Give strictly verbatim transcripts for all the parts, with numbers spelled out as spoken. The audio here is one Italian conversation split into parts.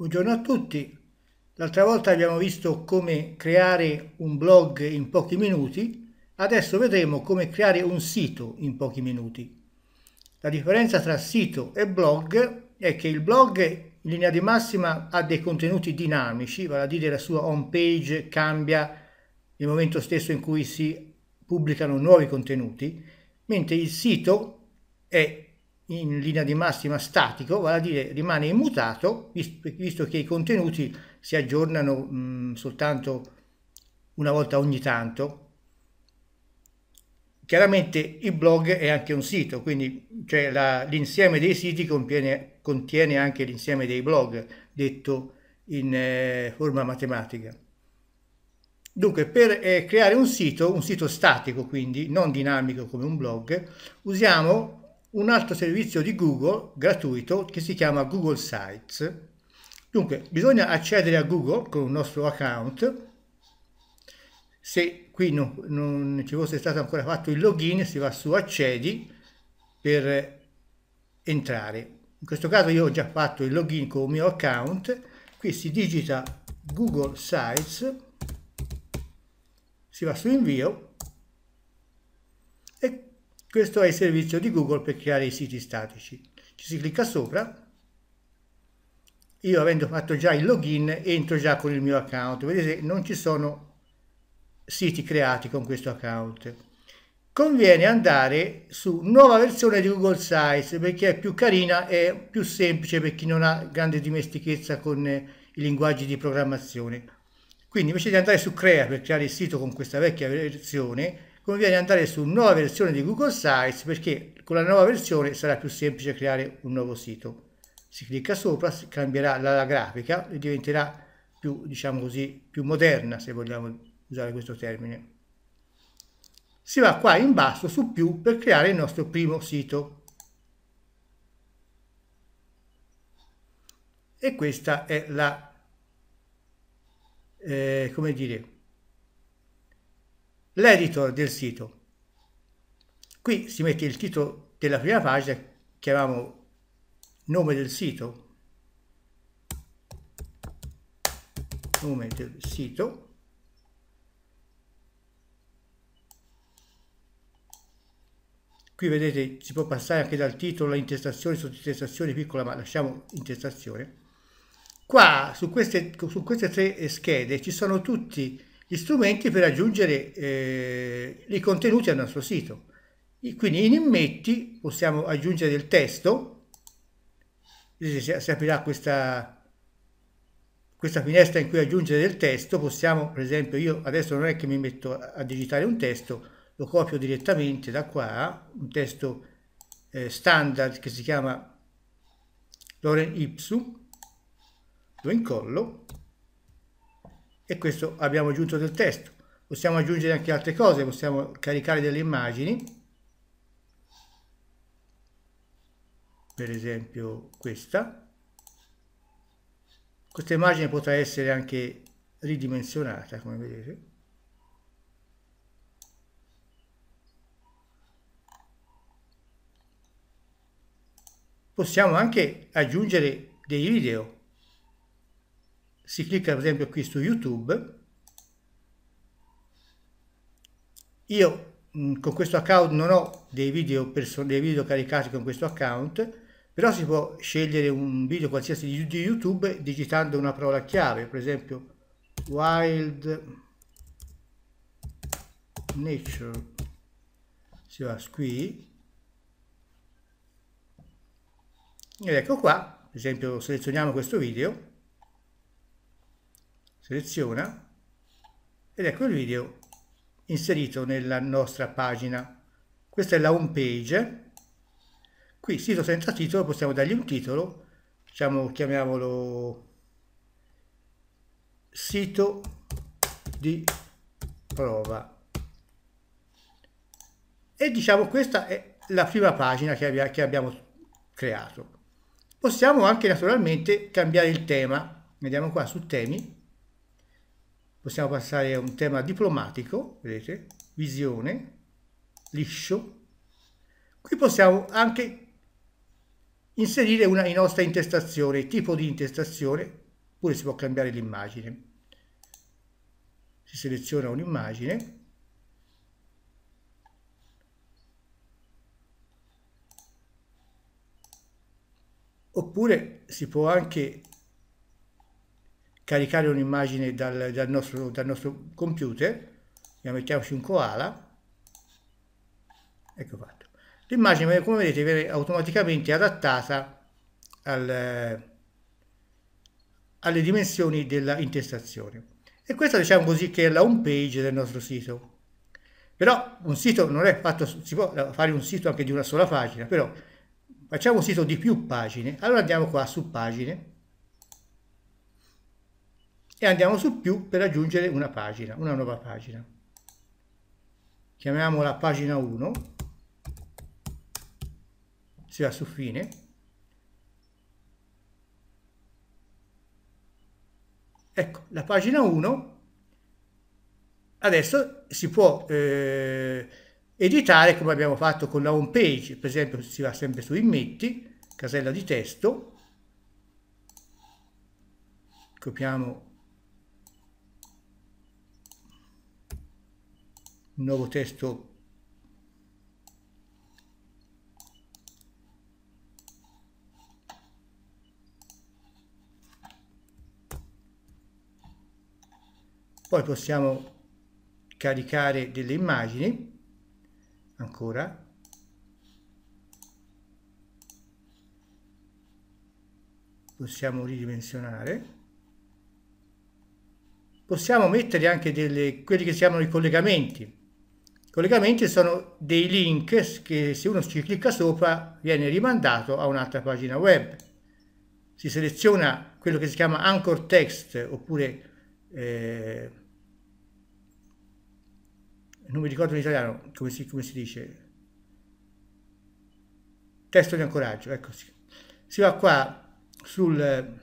Buongiorno a tutti. L'altra volta abbiamo visto come creare un blog in pochi minuti, adesso vedremo come creare un sito in pochi minuti. La differenza tra sito e blog è che il blog in linea di massima ha dei contenuti dinamici, vale a dire la sua home page cambia nel momento stesso in cui si pubblicano nuovi contenuti, mentre il sito è in linea di massima statico, vale a dire rimane immutato, visto che i contenuti si aggiornano mh, soltanto una volta ogni tanto. Chiaramente il blog è anche un sito, quindi cioè l'insieme dei siti contiene, contiene anche l'insieme dei blog, detto in eh, forma matematica. Dunque, per eh, creare un sito, un sito statico quindi, non dinamico come un blog, usiamo un altro servizio di Google gratuito che si chiama Google Sites. Dunque bisogna accedere a Google con il nostro account. Se qui non, non ci fosse stato ancora fatto il login, si va su accedi per entrare. In questo caso io ho già fatto il login con il mio account. Qui si digita Google Sites, si va su invio e questo è il servizio di Google per creare i siti statici. Ci si clicca sopra. Io, avendo fatto già il login, entro già con il mio account. Vedete, non ci sono siti creati con questo account. Conviene andare su nuova versione di Google Sites perché è più carina e più semplice per chi non ha grande dimestichezza con i linguaggi di programmazione. Quindi invece di andare su crea per creare il sito con questa vecchia versione, conviene andare su nuova versione di Google Sites perché con la nuova versione sarà più semplice creare un nuovo sito. Si clicca sopra, si cambierà la, la grafica e diventerà più, diciamo così, più moderna, se vogliamo usare questo termine. Si va qua in basso su più per creare il nostro primo sito. E questa è la, eh, come dire, l'editor del sito. Qui si mette il titolo della prima pagina, chiamiamo nome del sito, nome del sito, qui vedete si può passare anche dal titolo, intestazione, sottintestazione piccola, ma lasciamo intestazione. Qua su queste, su queste tre schede ci sono tutti gli strumenti per aggiungere eh, i contenuti al nostro sito. E quindi in immetti possiamo aggiungere del testo. Vedete, si aprirà questa, questa finestra in cui aggiungere del testo. Possiamo, per esempio, io adesso non è che mi metto a, a digitare un testo, lo copio direttamente da qua, un testo eh, standard che si chiama Lorem Ipsum, lo incollo. E questo abbiamo aggiunto del testo. Possiamo aggiungere anche altre cose, possiamo caricare delle immagini, per esempio questa. Questa immagine potrà essere anche ridimensionata, come vedete. Possiamo anche aggiungere dei video. Si clicca per esempio qui su YouTube. Io mh, con questo account non ho dei video, dei video caricati con questo account, però si può scegliere un video qualsiasi di, di YouTube digitando una parola chiave, per esempio Wild Nature. Si va qui. Ed ecco qua, per esempio selezioniamo questo video. Seleziona ed ecco il video inserito nella nostra pagina. Questa è la home page. Qui sito senza titolo, possiamo dargli un titolo, diciamo, chiamiamolo sito di prova. E diciamo questa è la prima pagina che, abbia, che abbiamo creato. Possiamo anche naturalmente cambiare il tema. Vediamo qua su temi. Possiamo passare a un tema diplomatico, vedete, visione, liscio. Qui possiamo anche inserire una nostra intestazione, tipo di intestazione, oppure si può cambiare l'immagine. Si seleziona un'immagine oppure si può anche caricare un'immagine dal, dal, nostro, dal nostro computer. Mettiamoci un koala, ecco fatto. L'immagine, come vedete, viene automaticamente adattata al, alle dimensioni della intestazione. E questa, diciamo così, che è la home page del nostro sito. Però un sito non è fatto, si può fare un sito anche di una sola pagina, però facciamo un sito di più pagine. Allora andiamo qua su pagine e andiamo su più per aggiungere una pagina, una nuova pagina. Chiamiamola pagina uno. Si va su fine. Ecco, la pagina uno adesso si può eh, editare come abbiamo fatto con la home page. Per esempio si va sempre su immetti, casella di testo, copiamo nuovo testo . Poi possiamo caricare delle immagini ancora . Possiamo ridimensionare . Possiamo mettere anche delle, quelli che si chiamano i collegamenti. Collegamenti sono dei link che se uno ci clicca sopra viene rimandato a un'altra pagina web. Si seleziona quello che si chiama anchor text oppure, eh, non mi ricordo in italiano come si, come si dice, testo di ancoraggio, ecco sì. Si va qua sul,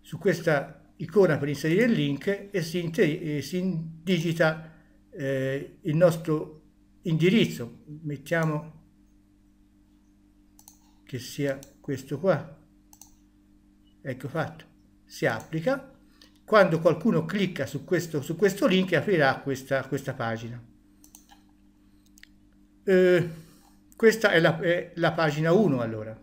su questa icona per inserire il link e si, e si digita eh, il nostro indirizzo. Mettiamo che sia questo qua, ecco fatto. Si applica. Quando qualcuno clicca su questo, su questo link aprirà questa, questa pagina. Eh, questa è la, è la pagina uno. Allora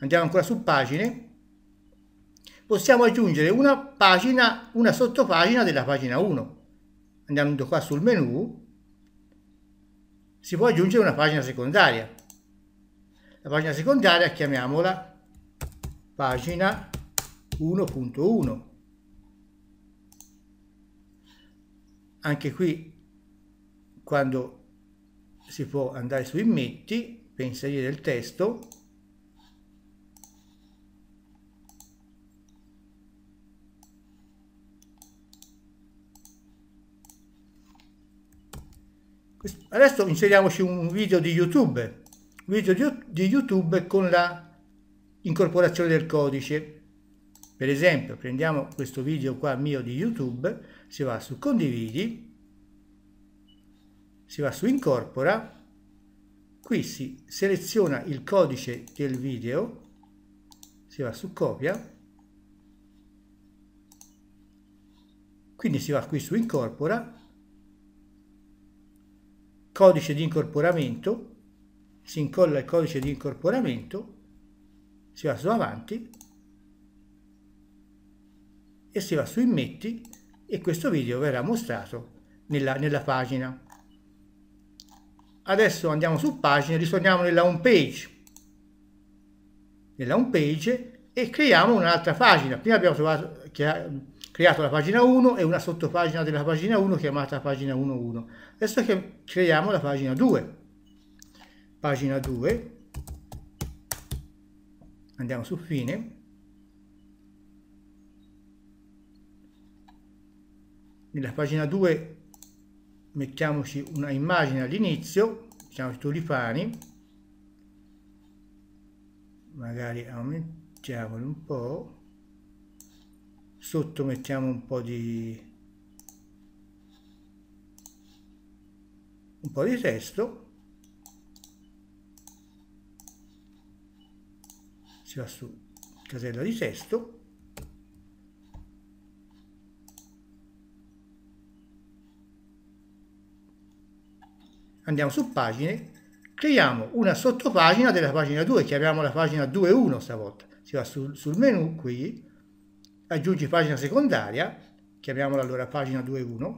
andiamo ancora su pagine. Possiamo aggiungere una pagina, una sottopagina della pagina uno. Andando qua sul menu, si può aggiungere una pagina secondaria. La pagina secondaria chiamiamola pagina uno punto uno. Anche qui, quando si può andare su immetti per inserire il testo, adesso inseriamoci un video di YouTube, video di YouTube con la incorporazione del codice. Per esempio, prendiamo questo video qua mio di YouTube, si va su condividi, si va su incorpora, qui si seleziona il codice del video, si va su copia, quindi si va qui su incorpora, codice di incorporamento, si incolla il codice di incorporamento, si va su avanti e si va su immetti e questo video verrà mostrato nella, nella pagina. Adesso andiamo su pagina, ritorniamo nella home page, nella home page e creiamo un'altra pagina. Prima abbiamo trovato, creato la pagina uno e una sottopagina della pagina uno chiamata pagina uno punto uno. Adesso che creiamo la pagina due. Pagina due. Andiamo su fine. Nella pagina due mettiamoci una immagine all'inizio, mettiamoci tulipani. Magari aumentiamolo un po'. Sotto mettiamo un po' di un po' di testo, si va su casella di testo, andiamo su pagine, creiamo una sottopagina della pagina due, chiamiamola pagina due punto uno stavolta. Si va sul, sul menu qui, aggiungi pagina secondaria, chiamiamola allora pagina due punto uno,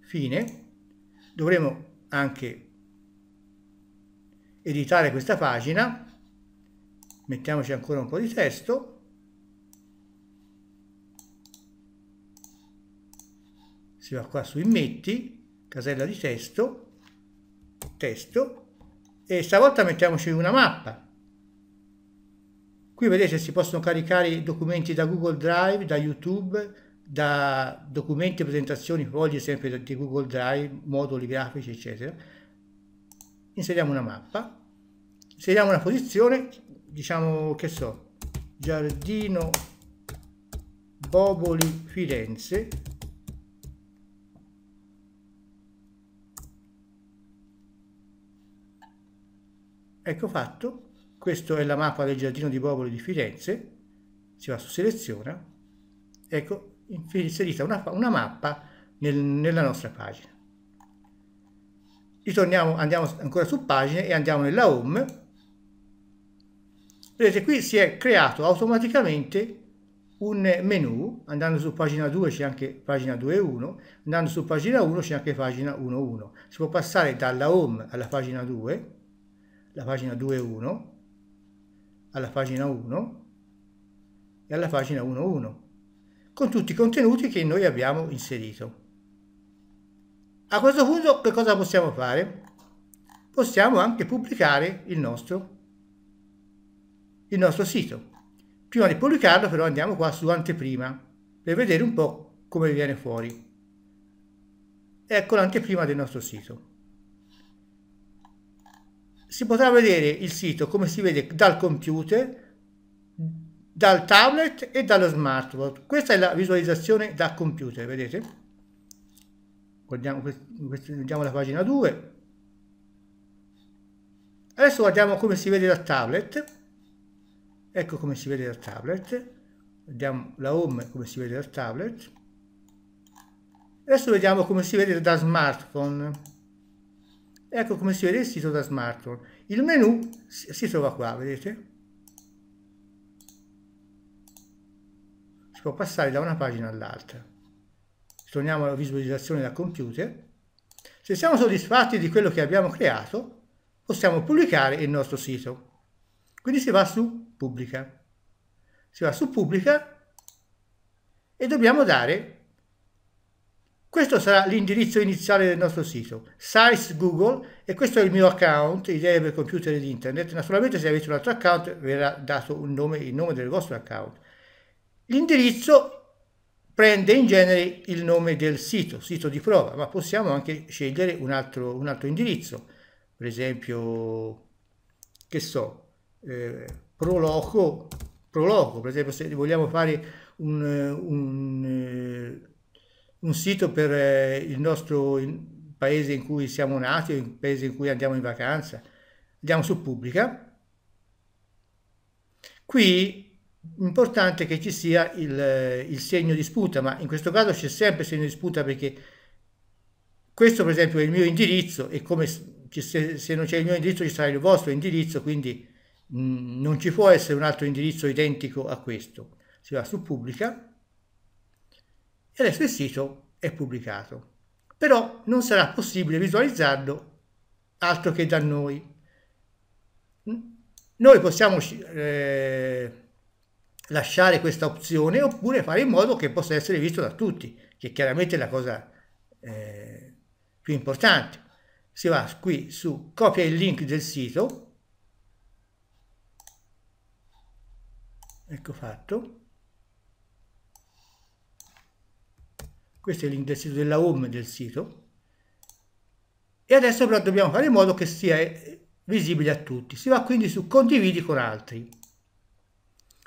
fine. Dovremo anche editare questa pagina, mettiamoci ancora un po' di testo, si va qua su immetti, casella di testo, testo, e stavolta mettiamoci una mappa. Qui vedete si possono caricare i documenti da Google Drive, da YouTube, da documenti e presentazioni, fogli sempre di Google Drive, moduli grafici eccetera. Inseriamo una mappa, inseriamo una posizione, diciamo che so, Giardino Boboli Firenze, ecco fatto. Questa è la mappa del Giardino di Boboli di Firenze, si va su seleziona, ecco inserita una, una mappa nel, nella nostra pagina. Ritorniamo, andiamo ancora su pagine e andiamo nella home. Vedete qui si è creato automaticamente un menu, andando su pagina due c'è anche pagina due punto uno, andando su pagina uno c'è anche pagina uno punto uno. Si può passare dalla home alla pagina due, la pagina due punto uno, alla pagina uno e alla pagina uno punto uno, con tutti i contenuti che noi abbiamo inserito. A questo punto che cosa possiamo fare? Possiamo anche pubblicare il nostro, il nostro sito. Prima di pubblicarlo però andiamo qua su anteprima per vedere un po' come viene fuori. Ecco l'anteprima del nostro sito. Si potrà vedere il sito come si vede dal computer, dal tablet e dallo smartphone. Questa è la visualizzazione da computer, vedete? Guardiamo, guardiamo la pagina due. Adesso guardiamo come si vede dal tablet. Ecco come si vede dal tablet. Vediamo la home come si vede dal tablet. Adesso vediamo come si vede da smartphone. Ecco come si vede il sito da smartphone. Il menu si trova qua, vedete? Si può passare da una pagina all'altra. Torniamo alla visualizzazione da computer. Se siamo soddisfatti di quello che abbiamo creato, possiamo pubblicare il nostro sito. Quindi si va su pubblica. Si va su pubblica e dobbiamo dare... Questo sarà l'indirizzo iniziale del nostro sito, Sites Google, e questo è il mio account, idee per computer ed internet. Naturalmente se avete un altro account verrà dato un nome, il nome del vostro account. L'indirizzo prende in genere il nome del sito, sito di prova, ma possiamo anche scegliere un altro, un altro indirizzo, per esempio, che so, eh, proloco, proloco, per esempio se vogliamo fare un... un un sito per il nostro paese in cui siamo nati o il paese in cui andiamo in vacanza. Andiamo su pubblica. Qui è importante che ci sia il, il segno di spunta, ma in questo caso c'è sempre il segno di spunta perché questo per esempio è il mio indirizzo e come se, se non c'è il mio indirizzo ci sarà il vostro indirizzo, quindi mh, non ci può essere un altro indirizzo identico a questo. Si va su pubblica. E adesso il sito è pubblicato, però non sarà possibile visualizzarlo altro che da noi. Noi possiamo eh, lasciare questa opzione oppure fare in modo che possa essere visto da tutti, che chiaramente è la cosa eh, più importante. Si va qui su copia il link del sito, ecco fatto. Questo è il link del sito, della home del sito. E adesso però dobbiamo fare in modo che sia visibile a tutti. Si va quindi su condividi con altri.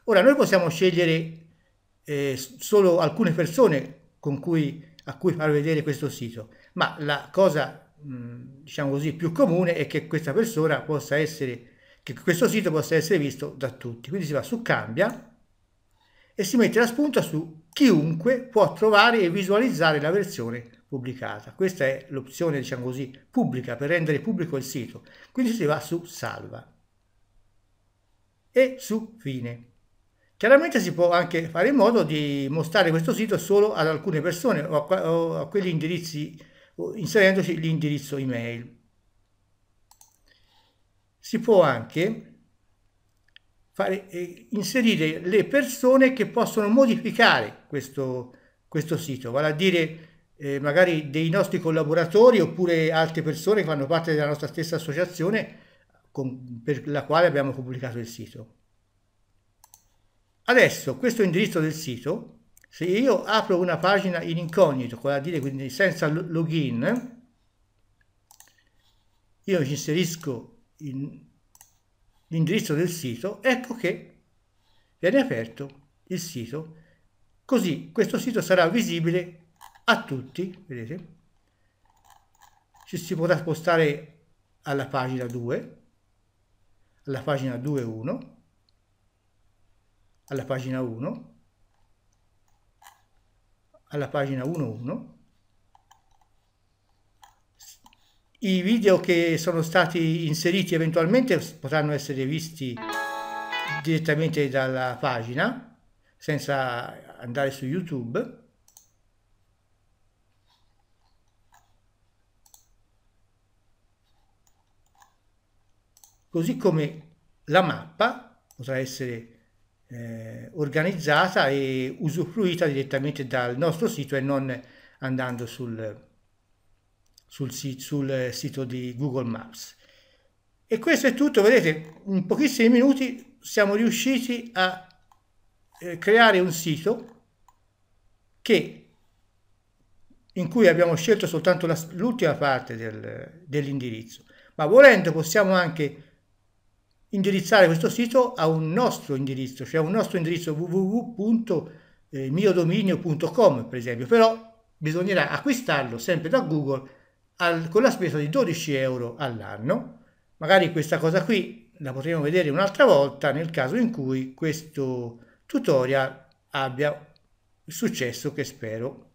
Ora noi possiamo scegliere eh, solo alcune persone con cui, a cui far vedere questo sito, ma la cosa mh, diciamo così più comune è che questa persona possa essere che questo sito possa essere visto da tutti. Quindi si va su Cambia e si mette la spunta su chiunque può trovare e visualizzare la versione pubblicata. Questa è l'opzione, diciamo così, pubblica, per rendere pubblico il sito. Quindi si va su Salva e su Fine. Chiaramente si può anche fare in modo di mostrare questo sito solo ad alcune persone o a, o a quegli indirizzi, inserendoci l'indirizzo email. Si può anche fare, eh, inserire le persone che possono modificare questo, questo sito, vale a dire eh, magari dei nostri collaboratori oppure altre persone che fanno parte della nostra stessa associazione con, per la quale abbiamo pubblicato il sito. Adesso questo indirizzo del sito, se io apro una pagina in incognito, vale a dire quindi senza login, io ci inserisco l'indirizzo del sito, ecco che viene aperto il sito, così questo sito sarà visibile a tutti, vedete? Ci si potrà spostare alla pagina due, alla pagina due punto uno, alla pagina uno, alla pagina uno punto uno. I video che sono stati inseriti eventualmente potranno essere visti direttamente dalla pagina senza andare su YouTube. Così come la mappa potrà essere Eh, organizzata e usufruita direttamente dal nostro sito e non andando sul, sul, sul sito di Google Maps. E questo è tutto, vedete, in pochissimi minuti siamo riusciti a eh, creare un sito che, in cui abbiamo scelto soltanto l'ultima parte del, dell'indirizzo, ma volendo possiamo anche indirizzare questo sito a un nostro indirizzo, cioè un nostro indirizzo www punto miodominio punto com per esempio, però bisognerà acquistarlo sempre da Google al, con la spesa di dodici euro all'anno. Magari questa cosa qui la potremo vedere un'altra volta nel caso in cui questo tutorial abbia il successo che spero.